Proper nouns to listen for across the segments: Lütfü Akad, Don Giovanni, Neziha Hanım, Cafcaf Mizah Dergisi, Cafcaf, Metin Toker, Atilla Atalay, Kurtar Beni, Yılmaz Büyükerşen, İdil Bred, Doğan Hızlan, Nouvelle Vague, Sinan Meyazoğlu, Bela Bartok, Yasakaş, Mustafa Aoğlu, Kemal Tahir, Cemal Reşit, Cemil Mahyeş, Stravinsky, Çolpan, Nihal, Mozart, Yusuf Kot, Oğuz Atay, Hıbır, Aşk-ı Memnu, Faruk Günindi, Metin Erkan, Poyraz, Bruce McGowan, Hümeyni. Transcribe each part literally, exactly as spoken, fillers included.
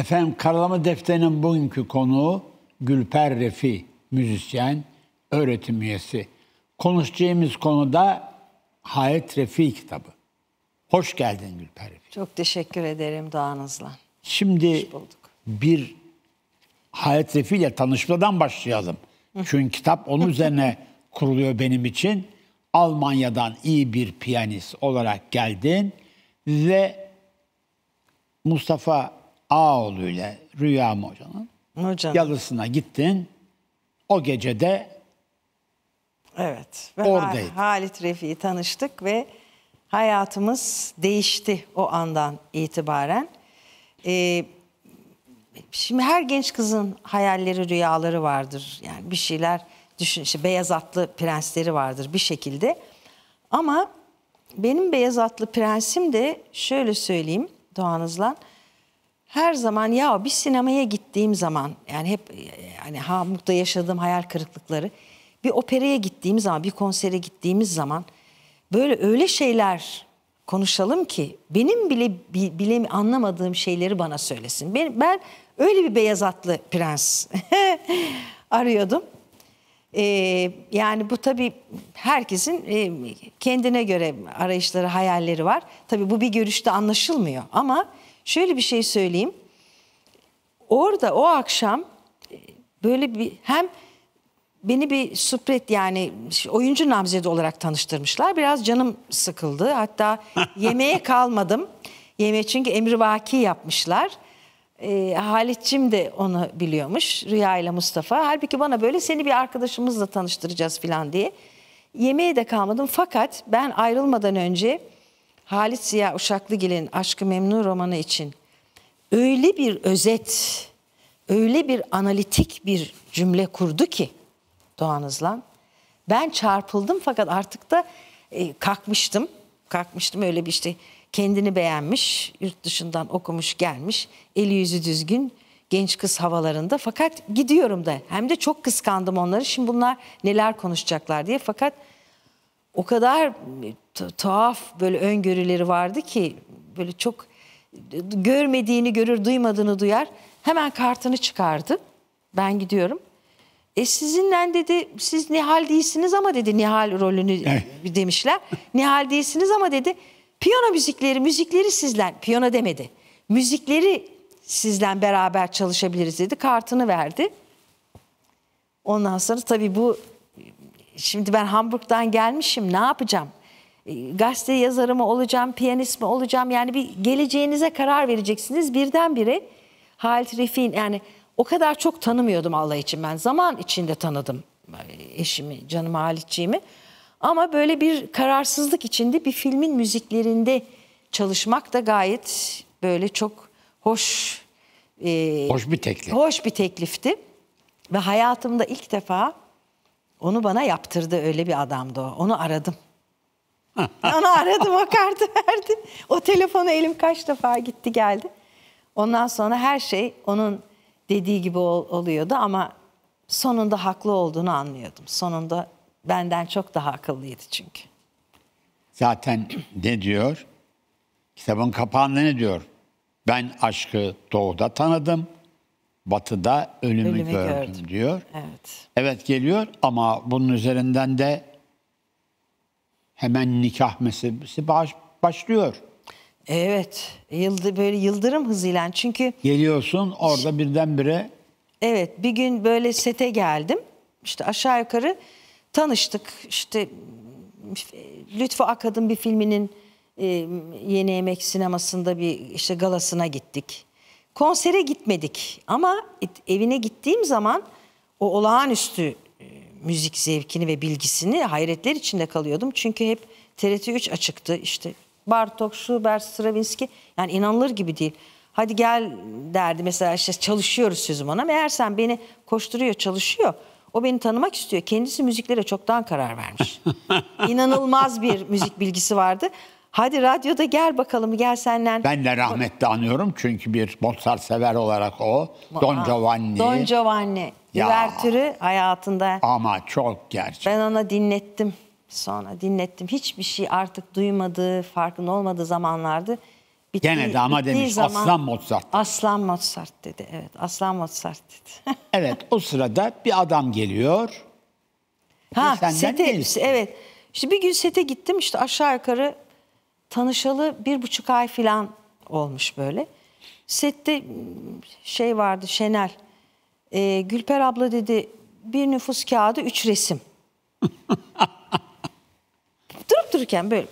Efendim, Karalama Defteri'nin bugünkü konuğu Gülper Refiğ, müzisyen, öğretim üyesi. Konuşacağımız konu da Halit Refiğ kitabı. Hoş geldin Gülper Refiğ. Çok teşekkür ederim Doğan Hızlan. Şimdi bir Halit Refiğ ile tanışmadan başlayalım. Çünkü kitap onun üzerine kuruluyor benim için. Almanya'dan iyi bir piyanist olarak geldin ve Mustafa Aoğlu ile Rüyam hocanın Hocam. yalısına gittin. O gecede evet, oradaydın. Halit Refiğ'i tanıştık ve hayatımız değişti o andan itibaren. Ee, şimdi her genç kızın hayalleri, rüyaları vardır. Yani bir şeyler düşün, işte beyaz atlı prensleri vardır bir şekilde. Ama benim beyaz atlı prensim de şöyle söyleyeyim Doğan Hızlan. Her zaman ya bir sinemaya gittiğim zaman, yani hep hani Hamburg'da yaşadığım hayal kırıklıkları, bir operaya gittiğim zaman, bir konsere gittiğimiz zaman böyle öyle şeyler konuşalım ki benim bile bile anlamadığım şeyleri bana söylesin. Ben, ben öyle bir beyaz atlı prens arıyordum. Ee, yani bu tabii herkesin e, kendine göre arayışları, hayalleri var. Tabii bu bir görüşte anlaşılmıyor ama şöyle bir şey söyleyeyim. Orada o akşam böyle bir hem beni bir supret, yani oyuncu namzedi olarak tanıştırmışlar. Biraz canım sıkıldı. Hatta yemeğe kalmadım. Yemeğe çünkü emrivaki yapmışlar. E, Halit'cim de onu biliyormuş. Rüya ile Mustafa. Halbuki bana böyle seni bir arkadaşımızla tanıştıracağız falan diye. Yemeğe de kalmadım. Fakat ben ayrılmadan önce Halit Ziya Uşaklıgil'in Aşk-ı Memnu romanı için öyle bir özet, öyle bir analitik bir cümle kurdu ki Doğan Hızlan. Ben çarpıldım fakat artık da e, kalkmıştım. Kalkmıştım öyle bir işte kendini beğenmiş, yurt dışından okumuş gelmiş, eli yüzü düzgün, genç kız havalarında. Fakat gidiyorum da hem de çok kıskandım onları. Şimdi bunlar neler konuşacaklar diye, fakat o kadar tuhaf böyle öngörüleri vardı ki böyle çok görmediğini görür, duymadığını duyar. Hemen kartını çıkardı. Ben gidiyorum. E sizinle dedi, siz Nihal değilsiniz ama dedi, Nihal rolünü demişler. Nihal değilsiniz ama dedi, piyano müzikleri, müzikleri sizden, piyano demedi. Müzikleri sizden beraber çalışabiliriz dedi. Kartını verdi. Ondan sonra tabii bu, şimdi ben Hamburg'dan gelmişim, ne yapacağım? Gazete yazarı mı olacağım, piyanist mi olacağım? Yani bir geleceğinize karar vereceksiniz. Birdenbire Halit Refiğ'in, yani o kadar çok tanımıyordum Allah için ben. Zaman içinde tanıdım eşimi, canım Halitçiğimi. Ama böyle bir kararsızlık içinde bir filmin müziklerinde çalışmak da gayet böyle çok hoş, e, hoş bir teklif. Hoş bir teklifti. Ve hayatımda ilk defa onu bana yaptırdı, öyle bir adamdı o. Onu aradım. Onu aradım, o kartı verdi. O telefona elim kaç defa gitti geldi. Ondan sonra her şey onun dediği gibi oluyordu ama sonunda haklı olduğunu anlıyordum. Sonunda benden çok daha akıllıydı çünkü. Zaten ne diyor? Kitabın kapağında ne diyor? Ben aşkı doğuda tanıdım, batıda ölümü, ölümü gördüm, gördüm diyor. Evet. Evet geliyor ama bunun üzerinden de hemen nikah meselesi baş, başlıyor. Evet. Yıldı, böyle yıldırım hızıyla çünkü. Geliyorsun orada birdenbire. Evet, bir gün böyle sete geldim. İşte aşağı yukarı tanıştık. İşte Lütfü Akad'ın bir filminin e, Yeni Emek sinemasında bir işte galasına gittik. Konsere gitmedik ama evine gittiğim zaman o olağanüstü müzik zevkini ve bilgisini hayretler içinde kalıyordum. Çünkü hep T R T üç açıktı. İşte Bartok, Schubert, Stravinsky, yani inanılır gibi değil. Hadi gel derdi mesela, işte çalışıyoruz sözüm ona. Meğersem beni koşturuyor, çalışıyor. O beni tanımak istiyor. Kendisi müziklere çoktan karar vermiş. İnanılmaz bir müzik bilgisi vardı. Hadi radyoda gel bakalım, gel senden. Ben de rahmetli anıyorum çünkü bir Mozart sever olarak o. Aa, Don Giovanni. Don Giovanni. Üvertürü hayatında. Ama çok gerçek. Ben ona dinlettim. Sonra dinlettim. Hiçbir şey artık duymadığı, farkında olmadığı zamanlardı. Bittiği, gene de ama demiş zaman, aslan Mozart. Dedi. Aslan Mozart dedi. Evet, aslan Mozart dedi. Evet, o sırada bir adam geliyor. Ha, sete, evet. İşte bir gün sete gittim, işte aşağı yukarı tanışalı bir buçuk ay falan olmuş böyle. Sette şey vardı, Şenel. E, Gülper abla dedi, bir nüfus kağıdı, üç resim. Durup dururken böyle.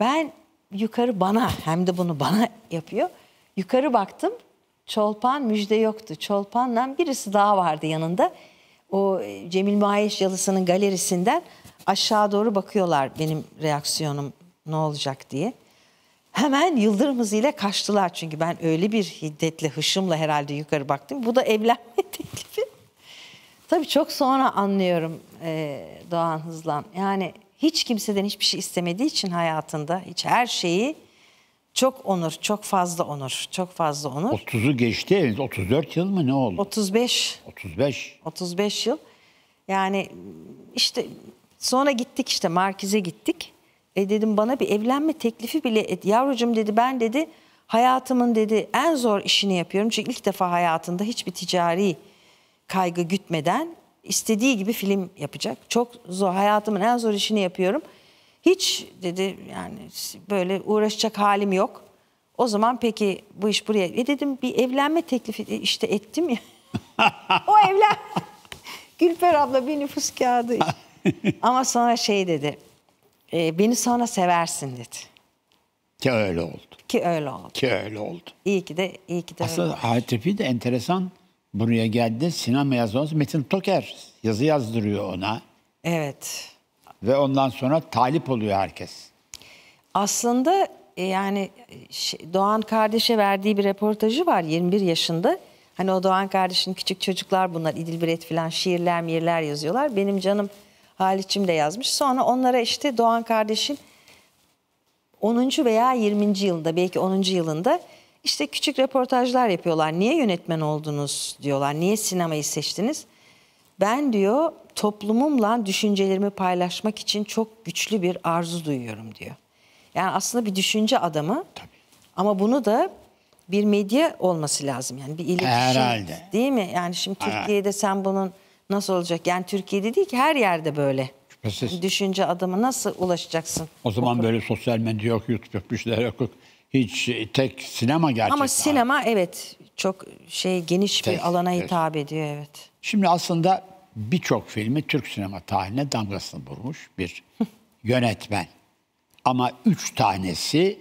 Ben yukarı bana, hem de bunu bana yapıyor. Yukarı baktım, Çolpan Müjde yoktu. Çolpan'dan birisi daha vardı yanında. O Cemil Mahyeş yalısının galerisinden aşağı doğru bakıyorlar, benim reaksiyonum ne olacak diye. Hemen yıldırım hızıyla kaçtılar, çünkü ben öyle bir hiddetle, hışımla herhalde yukarı baktım. Bu da evlenme teklifi. Tabii çok sonra anlıyorum e, Doğan Hızlan. Yani hiç kimseden hiçbir şey istemediği için hayatında, hiç her şeyi çok onur, çok fazla onur, çok fazla onur. otuzu geçti eviniz, otuz dört yıl mı ne oldu? otuz beş. otuz beş. otuz beş yıl. Yani işte sonra gittik, işte merkeze gittik. E dedim, bana bir evlenme teklifi bile et. Yavrucuğum dedi, ben dedi hayatımın dedi en zor işini yapıyorum. Çünkü ilk defa hayatında hiçbir ticari kaygı gütmeden istediği gibi film yapacak. Çok zor, hayatımın en zor işini yapıyorum. Hiç dedi yani böyle uğraşacak halim yok. O zaman peki bu iş buraya. E dedim, bir evlenme teklifi işte ettim ya. O evlen. Gülper abla bir nüfus kağıdı. Ama sonra şey dedi. E, beni sonra seversin dedi. Ki öyle oldu. Ki öyle oldu. Ki öyle oldu. İyi ki de, iyi ki de. Aslında Halit Refiğ de enteresan. Buraya geldi, Sinan Meyazoğlu, Metin Toker yazı yazdırıyor ona. Evet. Ve ondan sonra talip oluyor herkes. Aslında yani Doğan kardeşe verdiği bir reportajı var, yirmi bir yaşında. Hani o Doğan kardeşin küçük çocuklar bunlar, İdil Bred falan şiirler miyirler yazıyorlar. Benim canım Halit'cim de yazmış. Sonra onlara işte Doğan kardeşin onuncu veya yirminci yılında, belki onuncu yılında İşte küçük röportajlar yapıyorlar. Niye yönetmen oldunuz diyorlar. Niye sinemayı seçtiniz? Ben diyor toplumumla düşüncelerimi paylaşmak için çok güçlü bir arzu duyuyorum diyor. Yani aslında bir düşünce adamı. Tabii. Ama bunu da bir medya olması lazım. Yani bir iletişim. Herhalde. Değil mi? Yani şimdi Türkiye'de sen bunun nasıl olacak? Yani Türkiye'de değil ki, her yerde böyle. Şüphesiz. Düşünce adamı nasıl ulaşacaksın? O zaman böyle sosyal medya yok, YouTube yok, bir şeyler yok. Hiç tek sinema gerçekten. Ama sinema evet çok şey, geniş tek, bir alana hitap evet. ediyor evet. Şimdi aslında birçok filmi Türk sinema tarihine damgasını vurmuş bir yönetmen. Ama üç tanesi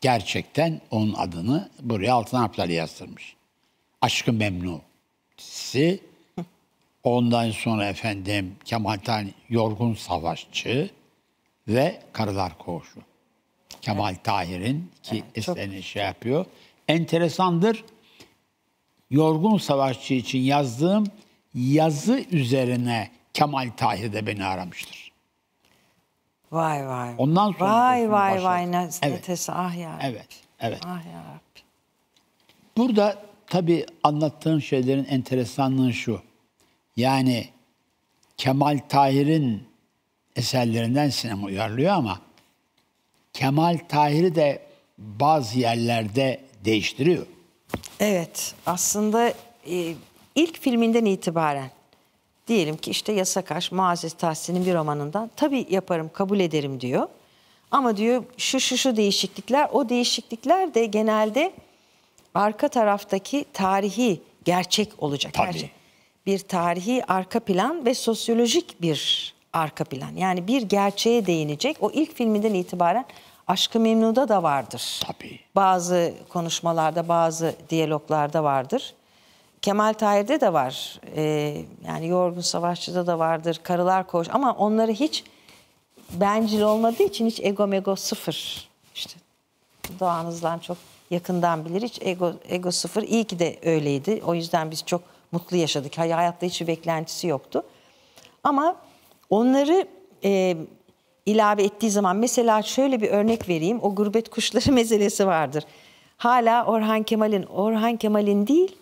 gerçekten onun adını buraya altın harflerle yazdırmış. Aşk-ı Memnu dizisi, ondan sonra efendim Kemal Tahir Yorgun Savaşçı ve Karılar Koğuşu. Kemal evet. Tahir'in ki evet, eserini çok... şey yapıyor. Enteresandır. Yorgun Savaşçı için yazdığım yazı üzerine Kemal Tahir de beni aramıştır. Vay vay. Ondan sonra vay vay başladım. Vay ne evet. ah ya. Evet, evet. Ah ya. Burada tabii anlattığım şeylerin enteresanlığı şu. Yani Kemal Tahir'in eserlerinden sinema uyarlıyor ama Kemal Tahir'i de bazı yerlerde değiştiriyor. Evet, aslında e, ilk filminden itibaren diyelim ki işte Yasakaş, Muazzez Tahsin'in bir romanından, tabii yaparım, kabul ederim diyor. Ama diyor şu şu şu değişiklikler, o değişiklikler de genelde arka taraftaki tarihi gerçek olacak. Tabii. Gerçek. Bir tarihi arka plan ve sosyolojik bir arka plan. Yani bir gerçeğe değinecek. O ilk filminden itibaren Aşk-ı Memnu'da da vardır. Tabii. Bazı konuşmalarda, bazı diyaloglarda vardır. Kemal Tahir'de de var. Ee, yani Yorgun Savaşçı'da da vardır. Karılar Koğuşu. Ama onları hiç bencil olmadığı için hiç ego mego sıfır. İşte Doğan Hızlan çok yakından bilir. Hiç ego, ego sıfır. İyi ki de öyleydi. O yüzden biz çok mutlu yaşadık. Hayatta hiçbir beklentisi yoktu. Ama onları e, ilave ettiği zaman, mesela şöyle bir örnek vereyim. O gurbet kuşları meselesi vardır. Hala Orhan Kemal'in, Orhan Kemal'in değil,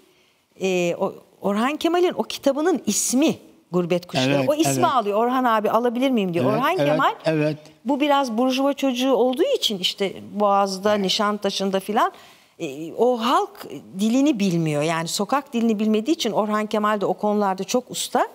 e, Orhan Kemal'in o kitabının ismi Gurbet Kuşları. Evet, o ismi evet. alıyor. Orhan abi alabilir miyim diyor. Evet, Orhan evet, Kemal. Evet. Bu biraz burjuva çocuğu olduğu için işte Boğaz'da, evet. Nişantaşı'nda filan o halk dilini bilmiyor. Yani sokak dilini bilmediği için Orhan Kemal de o konularda çok usta.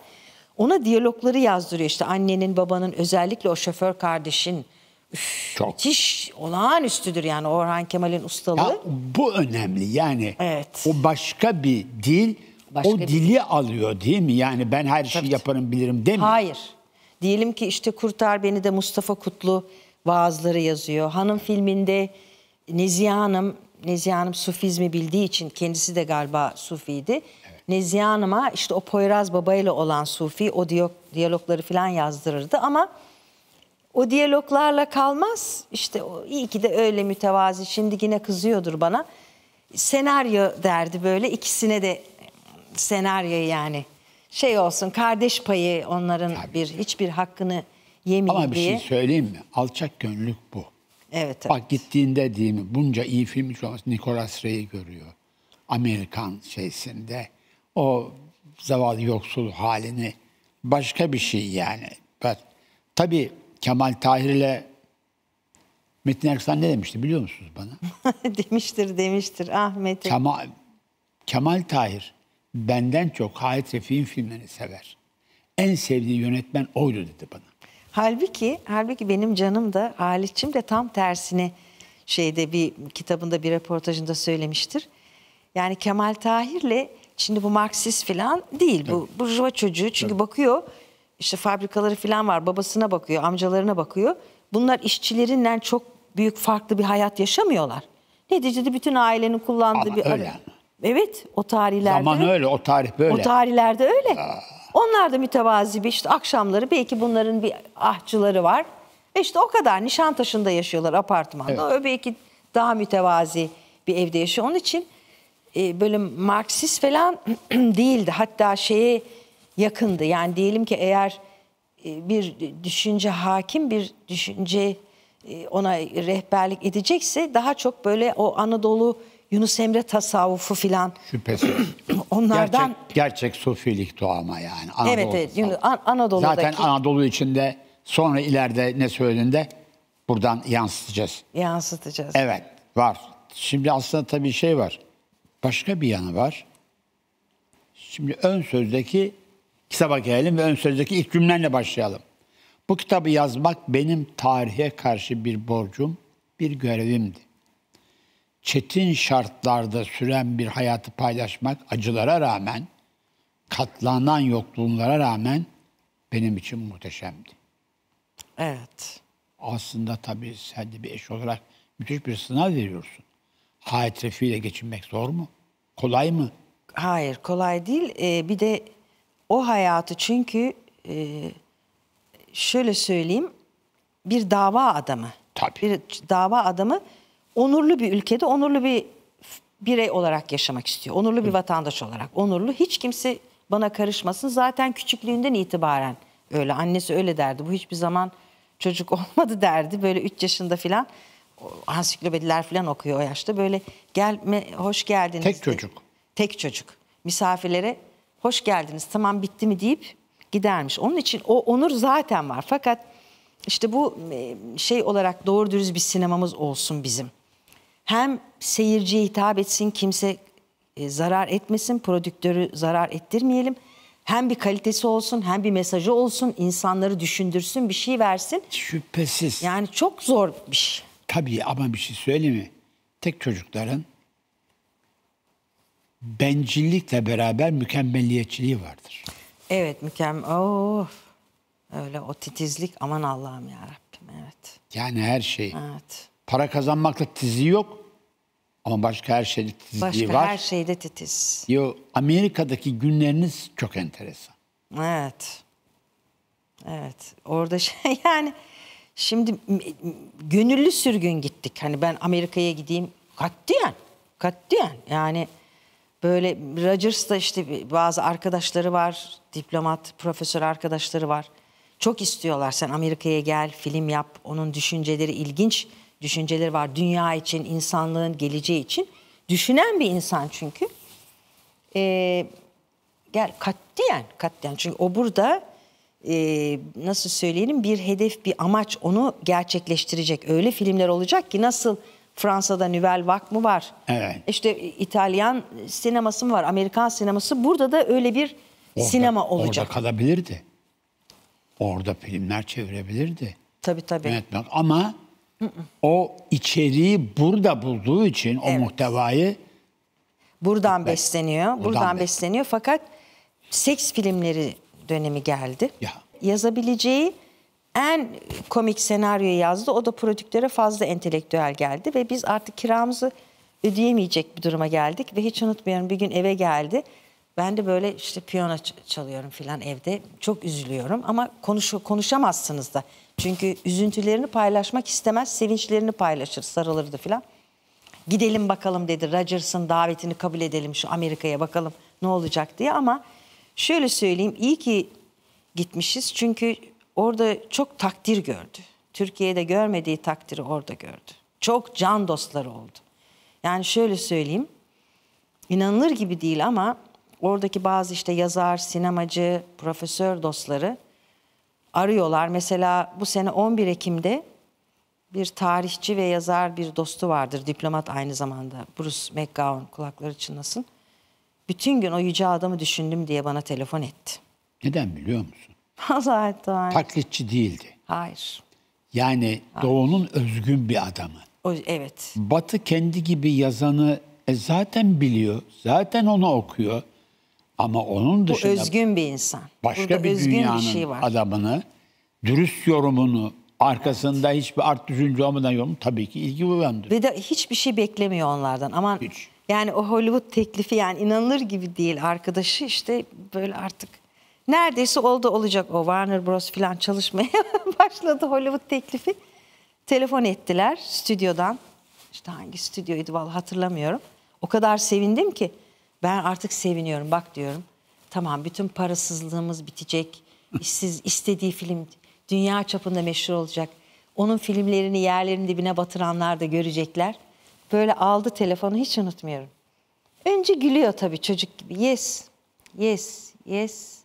Ona diyalogları yazdırıyor işte annenin, babanın, özellikle o şoför kardeşin. Üf, çok. Müthiş, olağanüstüdür yani Orhan Kemal'in ustalığı. Ya, bu önemli yani. Evet. O başka bir dil, başka o bir dili dil. Alıyor değil mi? Yani ben her şeyi yaparım bilirim değil mi? Hayır. Diyelim ki işte Kurtar Beni de Mustafa Kutlu vaazları yazıyor. Hanım filminde Neziha Hanım, Neziha Hanım Sufizmi bildiği için kendisi de galiba Sufiydi. Evet. Neziha Hanım'a işte o Poyraz babayla olan Sufi o diyalog, diyalogları falan yazdırırdı ama o diyaloglarla kalmaz. İşte o, iyi ki de öyle mütevazi. Şimdi yine kızıyordur bana. Senaryo derdi böyle. İkisine de senaryo yani. Şey olsun, kardeş payı onların tabii. bir hiçbir hakkını yemeyeyim ama diye. Bir şey söyleyeyim mi? Alçak gönüllük bu. Evet, evet. Bak gittiğinde değil mi? Bunca iyi film şu an Nicholas Ray'i görüyor. Amerikan şeysinde. O zavallı yoksul halini. Başka bir şey yani. Bak, tabii Kemal Tahir'le Metin Erkan ne demişti biliyor musunuz bana? demiştir demiştir Ahmet'e. Kemal, Kemal Tahir benden çok Halit Refiğ'in filmlerini sever. En sevdiği yönetmen oydu dedi bana. Halbuki, halbuki benim canım da Halit'çim de tam tersini şeyde bir kitabında bir röportajında söylemiştir. Yani Kemal Tahir'le şimdi bu Marksist falan değil tabii. bu burjuva çocuğu çünkü tabii. bakıyor. İşte fabrikaları falan var. Babasına bakıyor, amcalarına bakıyor. Bunlar işçilerinden çok büyük farklı bir hayat yaşamıyorlar. Neticede bütün ailenin kullandığı ama bir... Öyle. Evet, o tarihlerde... Zaman öyle, o tarih böyle. O tarihlerde öyle. Aa. Onlar da mütevazi bir işte akşamları belki bunların bir ahçıları var. E işte o kadar Nişantaşı'nda yaşıyorlar apartmanda. Evet. O belki daha mütevazi bir evde yaşıyor. Onun için e, böyle Marksist falan değildi. Hatta şeye... yakındı. Yani diyelim ki eğer bir düşünce hakim bir düşünce ona rehberlik edecekse daha çok böyle o Anadolu Yunus Emre tasavvufu filan. Şüphesiz. Onlardan gerçek, gerçek sufilik doğama yani. Anadolu, evet evet. Yunus, An Anadolu'daki... Zaten Anadolu içinde sonra ileride ne söylediğinde buradan yansıtacağız. Yansıtacağız. Evet var. Şimdi aslında tabii şey var. Başka bir yanı var. Şimdi ön sözdeki kitaba gelelim ve ön sözdeki ilk cümlenle başlayalım. Bu kitabı yazmak benim tarihe karşı bir borcum, bir görevimdi. Çetin şartlarda süren bir hayatı paylaşmak acılara rağmen, katlanan yokluğunlara rağmen benim için muhteşemdi. Evet. Aslında tabii sen de bir eş olarak müthiş bir sınav veriyorsun. Halit Refiğ ile geçinmek zor mu? Kolay mı? Hayır, kolay değil. Ee, bir de o hayatı çünkü e, şöyle söyleyeyim bir dava adamı. Tabii. Bir dava adamı onurlu bir ülkede onurlu bir birey olarak yaşamak istiyor. Onurlu bir vatandaş olarak. Onurlu. Hiç kimse bana karışmasın. Zaten küçüklüğünden itibaren öyle. Annesi öyle derdi. Bu hiçbir zaman çocuk olmadı derdi. Böyle üç yaşında falan ansiklopediler falan okuyor o yaşta. Böyle gelme, hoş geldiniz. Tek çocuk. Tek çocuk. Misafirlere hoş geldiniz tamam bitti mi deyip gidermiş. Onun için o onur zaten var. Fakat işte bu şey olarak doğru dürüst bir sinemamız olsun bizim. Hem seyirciye hitap etsin kimse zarar etmesin. Prodüktörü zarar ettirmeyelim. Hem bir kalitesi olsun hem bir mesajı olsun. İnsanları düşündürsün bir şey versin. Şüphesiz. Yani çok zor bir şey. Tabii ama bir şey söyleyeyim mi? Tek çocukların bencillikle beraber mükemmelliyetçiliği vardır. Evet mükemmel. Of. Öyle o titizlik aman Allah'ım ya Rabbim evet. Yani her şey. Evet. Para kazanmakla titizliği yok ama başka her şeyde titizliği var. Başka her şeyde titiz. Yo, Amerika'daki günleriniz çok enteresan. Evet. Evet. Orada şey yani şimdi gönüllü sürgün gittik. Hani ben Amerika'ya gideyim katliyen. Katliyen yani böyle Rogers'ta işte bazı arkadaşları var, diplomat, profesör arkadaşları var. Çok istiyorlar sen Amerika'ya gel, film yap. Onun düşünceleri ilginç, düşünceleri var. Dünya için, insanlığın geleceği için. Düşünen bir insan çünkü. Ee, gel katliyen katliyen. Çünkü o burada e, nasıl söyleyelim bir hedef, bir amaç onu gerçekleştirecek. Öyle filmler olacak ki nasıl Fransa'da Nouvelle Vague mu var? Evet. İşte İtalyan sineması mı var? Amerikan sineması. Burada da öyle bir orada, sinema olacak. Orada kalabilirdi. Orada filmler çevirebilirdi. Tabii tabii. Yönetmen. Ama hı hı. o içeriği burada bulduğu için evet. o muhtevayı buradan evet. besleniyor. Buradan, buradan besleniyor. Fakat seks filmleri dönemi geldi. Ya. Yazabileceği en komik senaryoyu yazdı. O da prodüktöre fazla entelektüel geldi ve biz artık kiramızı ödeyemeyecek bir duruma geldik. Ve hiç unutmuyorum bir gün eve geldi. Ben de böyle işte piyano çalıyorum falan evde. Çok üzülüyorum ama konuş konuşamazsınız da. Çünkü üzüntülerini paylaşmak istemez, sevinçlerini paylaşır, sarılırdı falan. Gidelim bakalım dedi, Rogers'ın davetini kabul edelim şu Amerika'ya bakalım ne olacak diye. Ama şöyle söyleyeyim, iyi ki gitmişiz çünkü orada çok takdir gördü. Türkiye'de görmediği takdiri orada gördü. Çok can dostları oldu. Yani şöyle söyleyeyim, inanılır gibi değil ama oradaki bazı işte yazar, sinemacı, profesör dostları arıyorlar. Mesela bu sene on bir Ekim'de bir tarihçi ve yazar bir dostu vardır. Diplomat aynı zamanda. Bruce McGowan, kulakları çınlasın. Bütün gün o yüce adamı düşündüm diye bana telefon etti. Neden biliyor musun? Allah Allah. Taklitçi değildi. Hayır. Yani hayır. Doğu'nun özgün bir adamı. O, evet. Batı kendi gibi yazanı e, zaten biliyor. Zaten onu okuyor. Ama onun dışında... Bu özgün bir insan. Başka burada bir dünyanın bir şey var. Adamını, dürüst yorumunu, arkasında evet. hiçbir art düşünce olmadan yorum tabii ki ilgi uyandırıyor. Ve de hiçbir şey beklemiyor onlardan. Aman hiç. Yani o Hollywood teklifi yani inanılır gibi değil. Arkadaşı işte böyle artık neredeyse oldu olacak o Warner Bros falan çalışmaya başladı Hollywood teklifi. Telefon ettiler stüdyodan. İşte hangi stüdyoydu vallahi hatırlamıyorum. O kadar sevindim ki ben artık seviniyorum bak diyorum. Tamam bütün parasızlığımız bitecek. İşsiz istediği film... Dünya çapında meşhur olacak. Onun filmlerini yerlerin dibine batıranlar da görecekler. Böyle aldı telefonu hiç unutmuyorum. Önce gülüyor tabii çocuk gibi. Yes, yes, yes.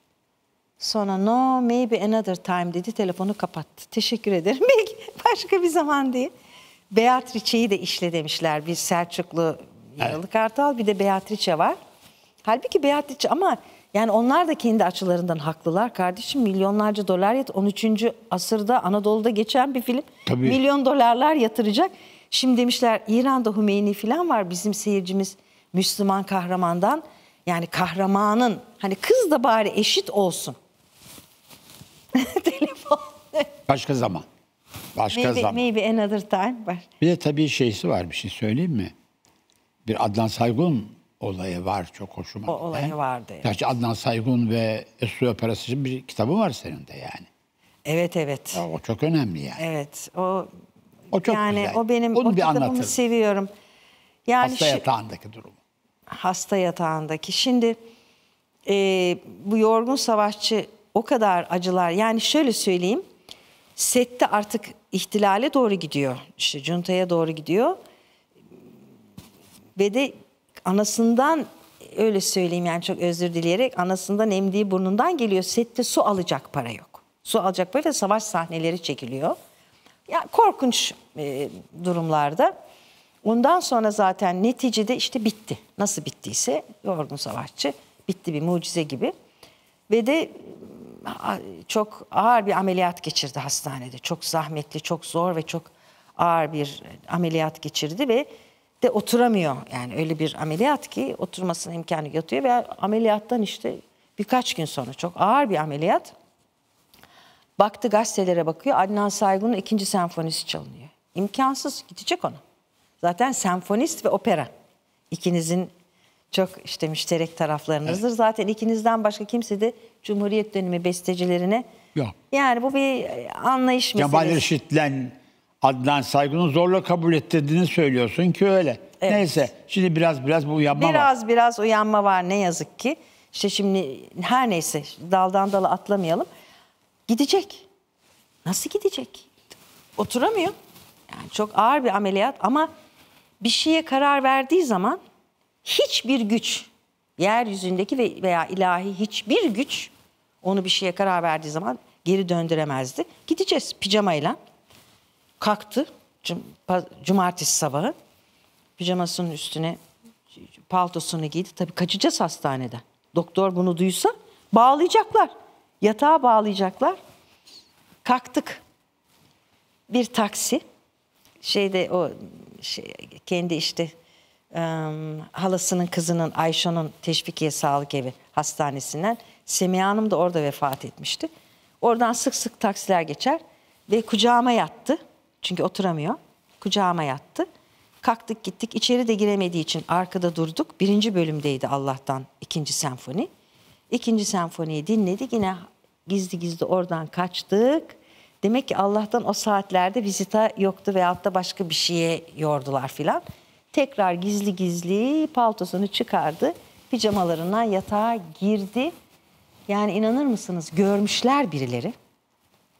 Sonra no, maybe another time dedi. Telefonu kapattı. Teşekkür ederim. Belki başka bir zaman diye. Beatrice'yi de işle demişler. Bir Selçuklu Yaralı evet. Kartal bir de Beatrice var. Halbuki Beatrice ama... Yani onlar da kendi açılarından haklılar kardeşim. Milyonlarca dolar yat. on üçüncü asırda Anadolu'da geçen bir film. Tabii. Milyon dolarlar yatıracak. Şimdi demişler İran'da Hümeyni falan var. Bizim seyircimiz Müslüman kahramandan. Yani kahramanın hani kız da bari eşit olsun. Telefon. Başka zaman. Başka maybe, zaman. Maybe another time var. Bir de tabii şeysi var bir şey söyleyeyim mi? Bir Adnan Saygun... Olayı var çok hoşuma. O olayı he? vardı. Evet. Gerçi Adnan Saygun ve Üstü Operası için bir kitabı var senin de yani. Evet evet. Ya, o çok önemli yani. Evet o. O çok yani güzel. O benim onu o kitabımı anlatırım. Seviyorum. Yani hasta yatağındaki durumu. Hasta yatağındaki. Şimdi e, bu Yorgun Savaşçı o kadar acılar. Yani şöyle söyleyeyim. Sette artık ihtilale doğru gidiyor. İşte cuntaya doğru gidiyor. Ve de anasından öyle söyleyeyim yani çok özür dileyerek anasından emdiği burnundan geliyor. Sette su alacak para yok. Su alacak para ve savaş sahneleri çekiliyor. Ya korkunç e, durumlarda. Ondan sonra zaten neticede işte bitti. Nasıl bittiyse Yorgun Savaşçı bitti bir mucize gibi. Ve de çok ağır bir ameliyat geçirdi hastanede. Çok zahmetli, çok zor ve çok ağır bir ameliyat geçirdi ve de oturamıyor yani öyle bir ameliyat ki oturmasına imkanı yatıyor ve ameliyattan işte birkaç gün sonra çok ağır bir ameliyat baktı gazetelere bakıyor Adnan Saygun'un ikinci senfonisi çalınıyor imkansız gidecek ona zaten senfonist ve opera ikinizin çok işte müşterek taraflarınızdır evet. zaten ikinizden başka kimse de Cumhuriyet dönemi bestecilerine yok. Yani bu bir anlayış meselesi. Cemal Reşit'len Adnan Saygun'u zorla kabul ettirdiğini söylüyorsun ki öyle. Evet. Neyse şimdi biraz biraz bu uyanma biraz, var. Biraz biraz uyanma var ne yazık ki. İşte şimdi her neyse daldan dala atlamayalım. Gidecek. Nasıl gidecek? Oturamıyor. Yani çok ağır bir ameliyat ama bir şeye karar verdiği zaman hiçbir güç yeryüzündeki veya ilahi hiçbir güç onu bir şeye karar verdiği zaman geri döndüremezdi. Gideceğiz pijamayla. Kalktı cumartesi sabahı. Pijamasının üstüne paltosunu giydi. Tabii kaçacağız hastaneden. Doktor bunu duysa bağlayacaklar. Yatağa bağlayacaklar. Kalktık. Bir taksi. Şeyde o şey, kendi işte um, halasının kızının Ayşe'nin Teşvikiye Sağlık Evi hastanesinden Semiha Hanım da orada vefat etmişti. Oradan sık sık taksiler geçer ve kucağıma yattı. Çünkü oturamıyor. Kucağıma yattı. Kalktık gittik. İçeri de giremediği için arkada durduk. Birinci bölümdeydi Allah'tan ikinci senfoni. İkinci senfoniyi dinledik. Yine gizli gizli oradan kaçtık. Demek ki Allah'tan o saatlerde vizita yoktu veyahut da başka bir şeye yordular filan. Tekrar gizli gizli paltosunu çıkardı. Pijamalarından yatağa girdi. Yani inanır mısınız görmüşler birileri.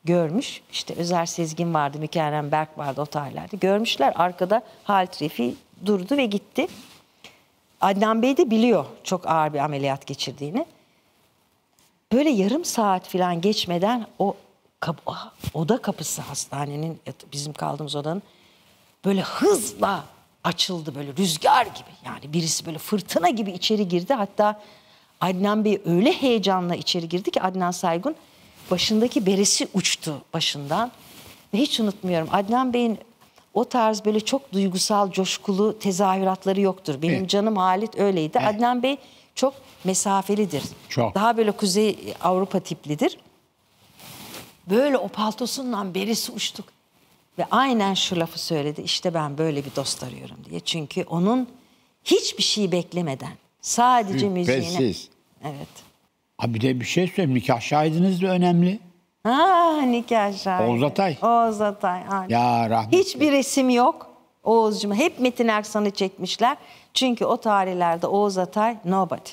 Görmüş. İşte Özer Sezgin vardı, Mükerrem Berk vardı o tarihlerde. Görmüşler arkada Halit Refiğ durdu ve gitti. Adnan Bey de biliyor çok ağır bir ameliyat geçirdiğini. Böyle yarım saat falan geçmeden o kapı, oda kapısı hastanenin, bizim kaldığımız odanın böyle hızla açıldı, böyle rüzgar gibi. Yani birisi böyle fırtına gibi içeri girdi. Hatta Adnan Bey öyle heyecanla içeri girdi ki Adnan Saygun başındaki beresi uçtu başından. Ve hiç unutmuyorum, Adnan Bey'in o tarz böyle çok duygusal, coşkulu tezahüratları yoktur. Benim evet. canım Halit öyleydi. Evet. Adnan Bey çok mesafelidir. Çok. Daha böyle Kuzey Avrupa tiplidir. Böyle o paltosundan beresi uçtuk. Ve aynen şu lafı söyledi. İşte ben böyle bir dost arıyorum diye. Çünkü onun hiçbir şeyi beklemeden sadece müziğine... Belsiz. Evet. Abi de bir şey söyleyeyim. Nikah şahidiniz de önemli. Ha, nikah şahidi. Oğuz Atay. Oğuz Atay. Abi. Ya rahmetli. Hiçbir resim yok Oğuz'cum. Hep Metin Erkan'ı çekmişler. Çünkü o tarihlerde Oğuz Atay nobody.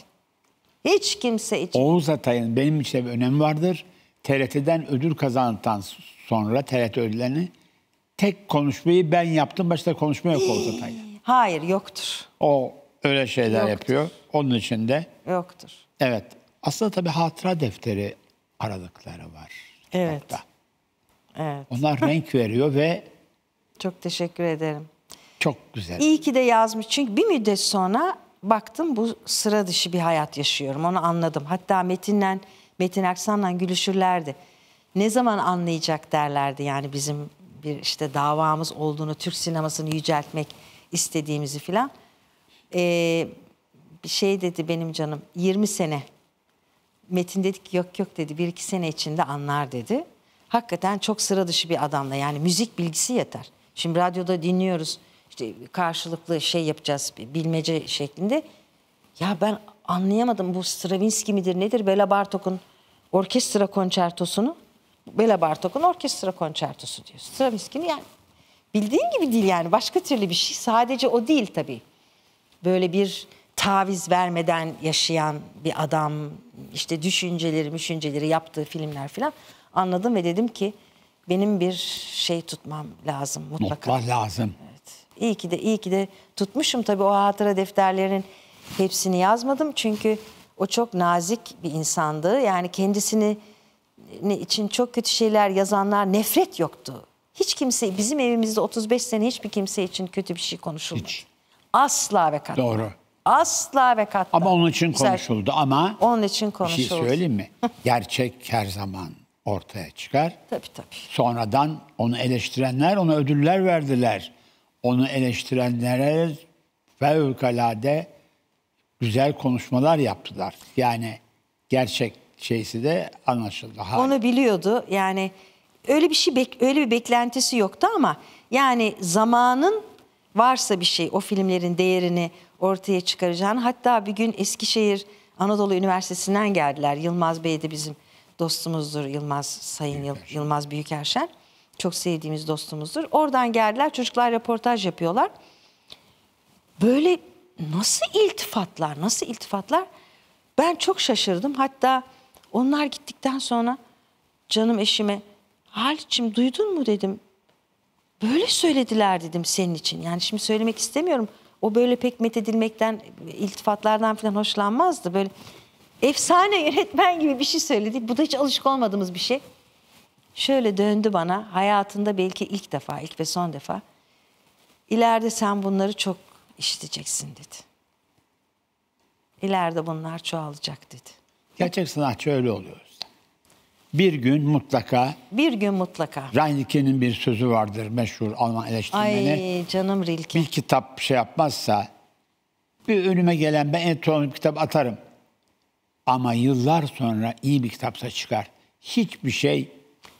Hiç kimse için. Oğuz Atay'ın benim için bir önemi vardır. T R T'den ödül kazandıktan sonra T R T ödüllerini tek konuşmayı ben yaptım. Başta konuşma yok Oğuz Atay'la. Hayır yoktur. O öyle şeyler yoktur. Yapıyor. Onun için de. Yoktur. Evet. Aslında tabii hatıra defteri aralıkları var. Evet. evet. Onlar renk veriyor ve... Çok teşekkür ederim. Çok güzel. İyi ki de yazmış. Çünkü bir müddet sonra baktım bu sıra dışı bir hayat yaşıyorum. Onu anladım. Hatta Metin'le, Metin Erkan'la gülüşürlerdi. Ne zaman anlayacak derlerdi. Yani bizim bir işte davamız olduğunu, Türk sinemasını yüceltmek istediğimizi filan. Ee, bir şey dedi benim canım, yirmi sene. Metin dedi ki yok yok dedi, bir iki sene içinde anlar dedi. Hakikaten çok sıra dışı bir adamla, yani müzik bilgisi yeter. Şimdi radyoda dinliyoruz işte karşılıklı şey yapacağız bilmece şeklinde. Ya ben anlayamadım bu Stravinsky midir nedir, Bela Bartok'un orkestra konçertosunu. Bela Bartok'un orkestra konçertosu diyor. Stravinsky'nin yani bildiğin gibi değil yani, başka türlü bir şey, sadece o değil tabii. Böyle bir taviz vermeden yaşayan bir adam, işte düşünceleri, düşünceleri yaptığı filmler falan anladım ve dedim ki benim bir şey tutmam lazım mutlaka. Notlar lazım. Evet. İyi ki de iyi ki de tutmuşum tabii, o hatıra defterlerinin hepsini yazmadım çünkü o çok nazik bir insandı. Yani kendisini için çok kötü şeyler yazanlar, nefret yoktu. Hiç kimse, bizim evimizde otuz beş sene hiçbir kimse için kötü bir şey konuşulmadı. Hiç. Asla ve katla. Doğru. Asla ve katla. Ama onun için konuşuldu ama. Onun için konuşuldu. Bir şey söyleyeyim mi? Gerçek her zaman ortaya çıkar. Tabii tabii. Sonradan onu eleştirenler ona ödüller verdiler. Onu eleştirenlere fevkalade güzel konuşmalar yaptılar. Yani gerçek şeysi de anlaşıldı. Hayır. Onu biliyordu. Yani öyle bir şey, öyle bir beklentisi yoktu ama yani zamanın varsa bir şey o filmlerin değerini ortaya çıkaracağını. Hatta bir gün Eskişehir Anadolu Üniversitesi'nden geldiler. Yılmaz Bey de bizim dostumuzdur. Yılmaz Sayın Büyükerşen. Yılmaz Büyükerşen. Çok sevdiğimiz dostumuzdur. Oradan geldiler. Çocuklar röportaj yapıyorlar. Böyle nasıl iltifatlar, nasıl iltifatlar? Ben çok şaşırdım. Hatta onlar gittikten sonra canım eşime, Halit'ciğim duydun mu dedim. Böyle söylediler dedim senin için. Yani şimdi söylemek istemiyorum. O böyle pek methedilmekten, iltifatlardan falan hoşlanmazdı. Böyle efsane yönetmen gibi bir şey söyledi. Bu da hiç alışık olmadığımız bir şey. Şöyle döndü bana, hayatında belki ilk defa, ilk ve son defa. İleride sen bunları çok işiteceksin dedi. İleride bunlar çoğalacak dedi. Gerçek sanatçı öyle oluyoruz. Bir gün mutlaka. Bir gün mutlaka. Rilke'nin bir sözü vardır, meşhur Alman eleştirmeni. Ay canım Rilke. Bir kitap şey yapmazsa, bir önüme gelen ben en son bir kitap atarım. Ama yıllar sonra iyi bir kitapsa çıkar. Hiçbir şey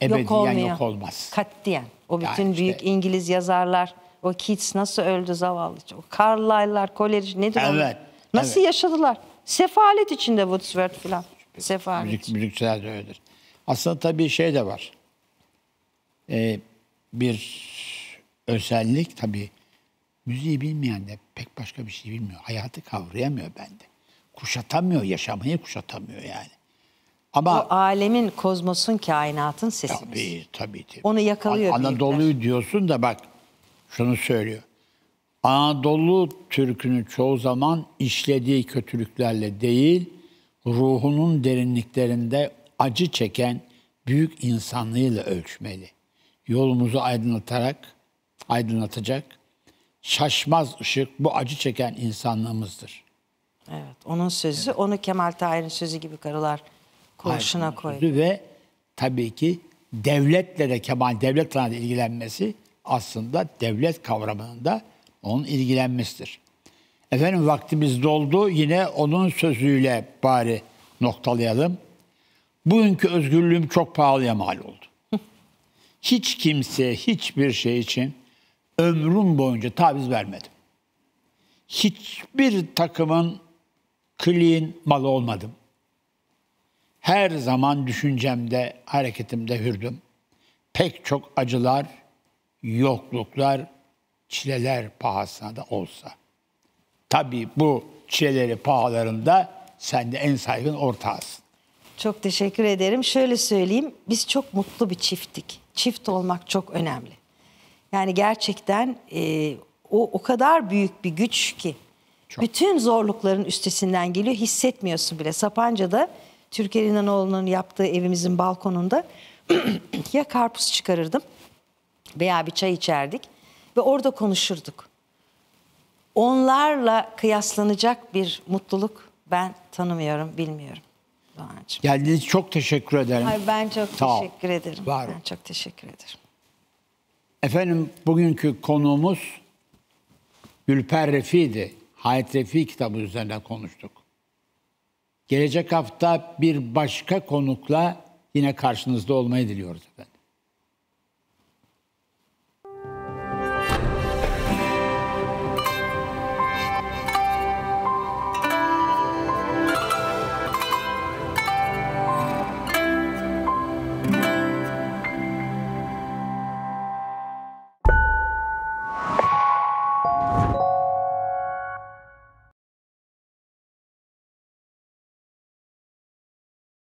ebediyen yok, olmuyor. Yok olmaz. Katliyen. O bütün yani işte, büyük İngiliz yazarlar. O Keats nasıl öldü zavallı? O Carlyle'lar, Coleridge nedir? Evet. Onu? Nasıl evet. yaşadılar? Sefalet içinde Wordsworth falan. Sefalet. Müzik, müzikçiler de öyledir. Aslında tabii şey de var. Ee, bir özellik tabii. Müziği bilmeyen de pek başka bir şey bilmiyor. Hayatı kavrayamıyor bende. Kuşatamıyor, yaşamayı kuşatamıyor yani. Ama o alemin, kozmosun, kainatın sesi. Tabii, tabii tabii. Onu yakalıyor. An Anadolu'yu diyorsun da bak şunu söylüyor. Anadolu türkünün çoğu zaman işlediği kötülüklerle değil, ruhunun derinliklerinde acı çeken büyük insanlığıyla ölçmeli. Yolumuzu aydınlatarak, aydınlatacak şaşmaz ışık bu acı çeken insanlığımızdır. Evet, onun sözü, evet. onu Kemal Tahir'in sözü gibi Karılar Koğuşu'na koydu. Ve tabii ki devletle de Kemal, devlet sanatı ilgilenmesi aslında devlet kavramında onun ilgilenmesidir. Efendim vaktimiz doldu. Yine onun sözüyle bari noktalayalım. Bugünkü özgürlüğüm çok pahalıya mal oldu. Hiç kimseye hiçbir şey için ömrüm boyunca taviz vermedim. Hiçbir takımın clean malı olmadım. Her zaman düşüncemde, hareketimde hürdüm. Pek çok acılar, yokluklar, çileler pahasına da olsa. Tabii bu çileleri pahalarında sen de en saygın ortağısın. Çok teşekkür ederim. Şöyle söyleyeyim, biz çok mutlu bir çifttik. Çift olmak çok önemli. Yani gerçekten e, o o kadar büyük bir güç ki. Çok. Bütün zorlukların üstesinden geliyor, hissetmiyorsun bile. Sapanca'da Türker İnanoğlu'nun yaptığı evimizin balkonunda ya karpuz çıkarırdım veya bir çay içerdik ve orada konuşurduk. Onlarla kıyaslanacak bir mutluluk ben tanımıyorum, bilmiyorum. Doğancığım. Geldiğiniz çok teşekkür ederim. Hayır, ben çok Sağ teşekkür ol. ederim. Var ben çok teşekkür ederim. Efendim bugünkü konuğumuz Gülper Refiğ'di. Halit Refiğ kitabı üzerine konuştuk. Gelecek hafta bir başka konukla yine karşınızda olmayı diliyoruz efendim.